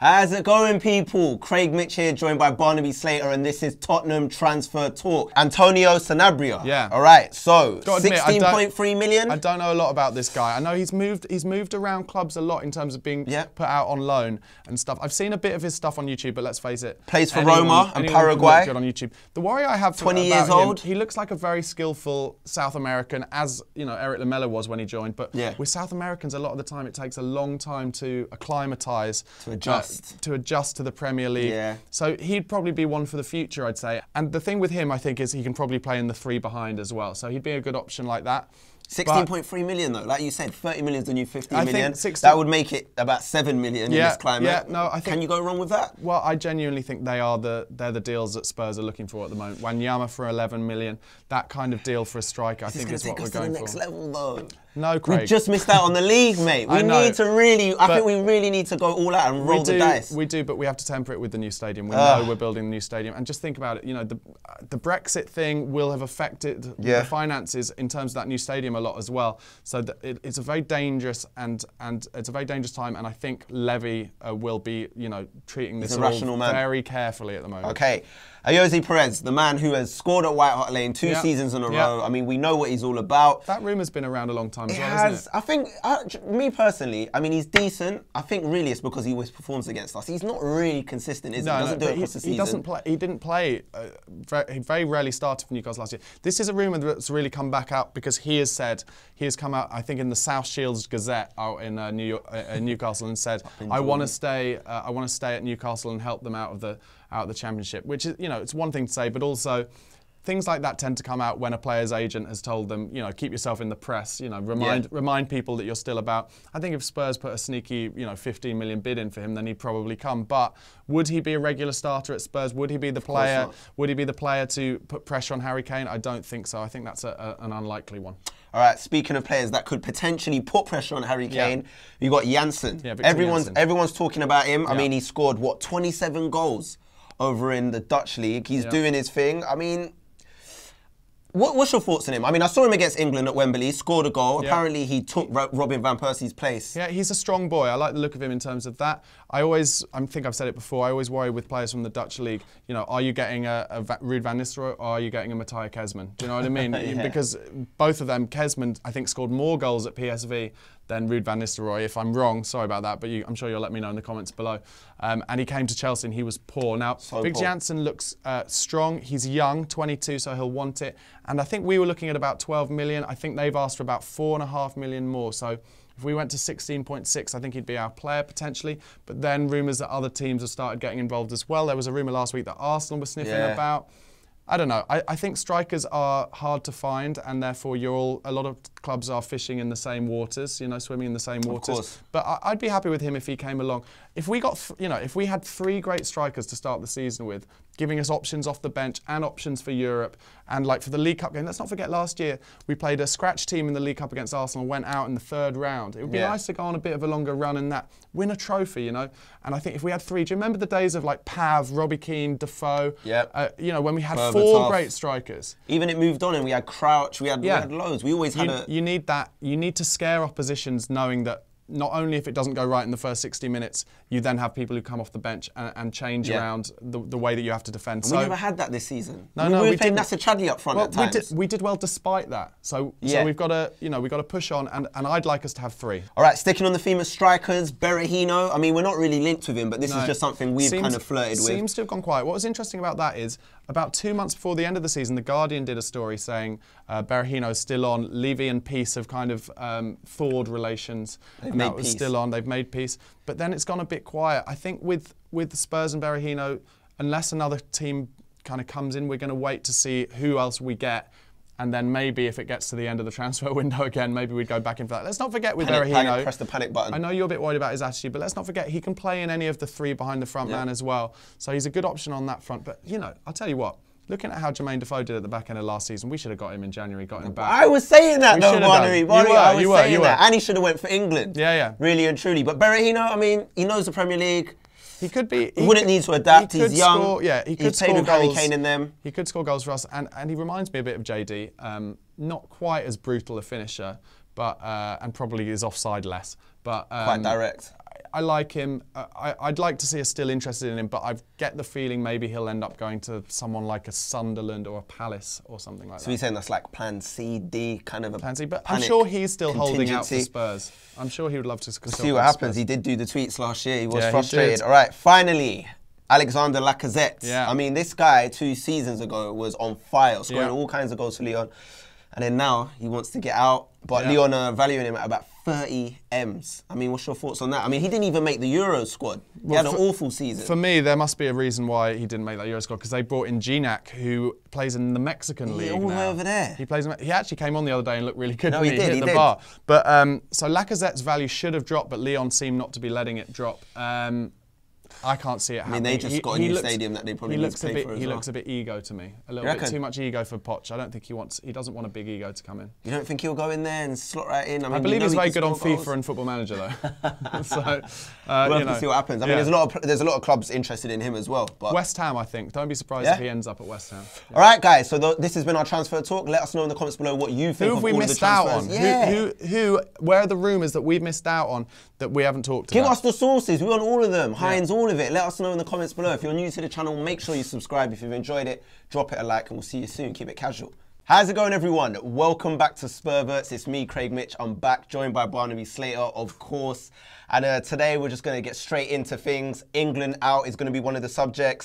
How's it going, people? Craig Mitch here, joined by Barnaby Slater, and this is Tottenham Transfer Talk. Antonio Sanabria. Yeah. All right. So 16.3 million. I don't know a lot about this guy. I know he's moved around clubs a lot in terms of being put out on loan and stuff. I've seen a bit of his stuff on YouTube, but let's face it. Plays for Roma and Paraguay. Good on YouTube. The worry I have. 20 years old. He looks like a very skillful South American, as you know, Eric Lamella was when he joined. But with South Americans, a lot of the time it takes a long time to acclimatise. To adjust. To adjust to the Premier League. Yeah. So he'd probably be one for the future, I'd say. And the thing with him, I think, is he can probably play in the three behind as well. So he'd be a good option like that. 16.3 million though, like you said, 30 million's the new 50 million. That would make it about 7 million in this climate. Yeah, no, I think, can you go wrong with that? Well, I genuinely think they're the deals that Spurs are looking for at the moment. Wanyama for 11 million, that kind of deal for a striker, I think is what we're going for. This is going to take us to the next level though. No, Craig. We just missed out on the league, mate. We need to really, I think we really need to go all out and roll the dice. We do, but we have to temper it with the new stadium. We know we're building the new stadium. And just think about it, you know, the Brexit thing will have affected the finances in terms of that new stadium a lot as well. So it's a very dangerous and it's a very dangerous time. And I think Levy will be, you know, treating this all very carefully at the moment. Okay. Ayoze Perez, the man who has scored at White Hart Lane 2 seasons in a row. I mean, we know what he's all about. That rumour's been around a long time as well, hasn't it? I think, me personally, I mean, he's decent. I think really it's because he always performs against us. He's not really consistent, is he? He doesn't do it across the season. He didn't play. He very rarely started for Newcastle last year. This is a rumour that's really come back out because he has said, he has come out, I think, in the South Shields Gazette out in Newcastle and said, I want to stay at Newcastle and help them out of the Championship, which is, you know, it's one thing to say, but also things like that tend to come out when a player's agent has told them, you know, keep yourself in the press, you know, remind people that you're still about. I think if Spurs put a sneaky, you know, 15 million bid in for him, then he'd probably come. But would he be a regular starter at Spurs? Would he be the player? Would he be the player to put pressure on Harry Kane? I don't think so. I think that's an unlikely one. All right, speaking of players that could potentially put pressure on Harry Kane, you've got Janssen. Yeah, everyone's talking about him. I mean, he scored, what, 27 goals over in the Dutch league. He's doing his thing. I mean, what's your thoughts on him? I mean, I saw him against England at Wembley, scored a goal. Apparently, he took Robin van Persie's place. Yeah, he's a strong boy. I like the look of him in terms of that. I think I've said it before, I always worry with players from the Dutch league, you know, are you getting a Ruud van Nistelrooy or are you getting a Mattia Kesman? Do you know what I mean? Because both of them, Kesman, I think, scored more goals at PSV than Ruud van Nistelrooy. If I'm wrong, sorry about that, but I'm sure you'll let me know in the comments below. And he came to Chelsea and he was poor. Now, Janssen looks strong. He's young, 22, so he'll want it. And I think we were looking at about 12 million. I think they've asked for about 4.5 million more. So if we went to 16.6, I think he'd be our player potentially. But then rumours that other teams have started getting involved as well. There was a rumour last week that Arsenal was sniffing about. I don't know. I think strikers are hard to find, and therefore a lot of clubs are fishing in the same waters, you know, swimming in the same waters. Of course. But I'd be happy with him if he came along. If we got, if we had 3 great strikers to start the season with, giving us options off the bench and options for Europe, and like for the League Cup game, let's not forget last year we played a scratch team in the League Cup against Arsenal, went out in the 3rd round. It would be nice to go on a bit of a longer run and win a trophy, you know. And I think if we had 3, do you remember the days of like Pav, Robbie Keane, Defoe? You know, when we had 4 great strikers. Even it moved on and we had Crouch, we had loads. We always had you need that. You need to scare oppositions knowing that not only if it doesn't go right in the first 60 minutes, you then have people who come off the bench and change around the way that you have to defend. So, we never had that this season. We played Nasser up front at times. We did well despite that. So, so we've got to, we've got to push on, and I'd like us to have 3. All right, sticking on the theme of strikers, Berahino. I mean, we're not really linked with him, but this is just something we've kind of flirted with. Seems to have gone quiet. What was interesting about that is, about 2 months before the end of the season, The Guardian did a story saying Berahino's still on. Levy and Peace have kind of thawed relations. They've made peace. But then it's gone a bit quiet. I think with Spurs and Berahino, unless another team kind of comes in, we're going to wait to see who else we get. And then maybe if it gets to the end of the transfer window again, maybe we'd go back in for that. Let's not forget with Berahino, press the panic button. I know you're a bit worried about his attitude, but let's not forget he can play in any of the 3 behind the front man as well. So he's a good option on that front. But, you know, I'll tell you what. Looking at how Jermaine Defoe did at the back end of last season, we should have got him in January, got him back. I was saying that though, Barnaby. I was saying that. And he should have went for England. Yeah, yeah. Really and truly. But Berahino, I mean, he knows the Premier League. He could be. He wouldn't need to adapt. He's young. He could score goals. He's played with Harry Kane in them. He could score goals for us, and he reminds me a bit of JD. Not quite as brutal a finisher, but and probably is offside less. But quite direct. I like him. I'd like to see us still interested in him, but I get the feeling maybe he'll end up going to someone like a Sunderland or a Palace or something like that. So you're saying that's like plan C, D, kind of a plan C, but I'm sure he's still holding out for Spurs. I'm sure he would love to. We'll see what happens. Spurs. He did do the tweets last year. He was frustrated. All right, finally, Alexander Lacazette. Yeah. I mean, this guy 2 seasons ago was on fire, scoring all kinds of goals for Lyon. And then now he wants to get out, but Lyon are valuing him at about 30 M's. I mean, what's your thoughts on that? I mean, he didn't even make the Euro squad. He had an awful season. For me, there must be a reason why he didn't make that Euro squad, because they brought in Gignac, who plays in the Mexican league all the way over there. He plays. He actually came on the other day and looked really good. No, he did. He hit the bar. But so Lacazette's value should have dropped, but Lyon seem not to be letting it drop. I can't see it happening. I mean, they just got a new stadium that they probably need to pay for as well. He looks a bit ego to me. A little bit too much ego for Poch. I don't think he wants... He doesn't want a big ego to come in. You don't think he'll go in there and slot right in? I mean, I believe he's very good on FIFA and Football Manager, though. So, we'll have to see what happens. I mean, there's a lot of clubs interested in him as well. But West Ham, I think. Don't be surprised if he ends up at West Ham. Yeah. All right, guys. So this has been our transfer talk. Let us know in the comments below what you think of all the transfers. Who have we missed out on? Where are the rumours that we've missed out on that we haven't talked about? Give us the sources. We want all of them. Hines, all of it. Let us know in the comments below. If you're new to the channel, make sure you subscribe. If you've enjoyed it, drop it a like, and we'll see you soon. Keep it casual. How's it going, everyone? Welcome back to Spurverts. It's me, Craig Mitch. I'm back, joined by Barnaby Slater, of course. And today, we're just going to get straight into things. England out is going to be one of the subjects.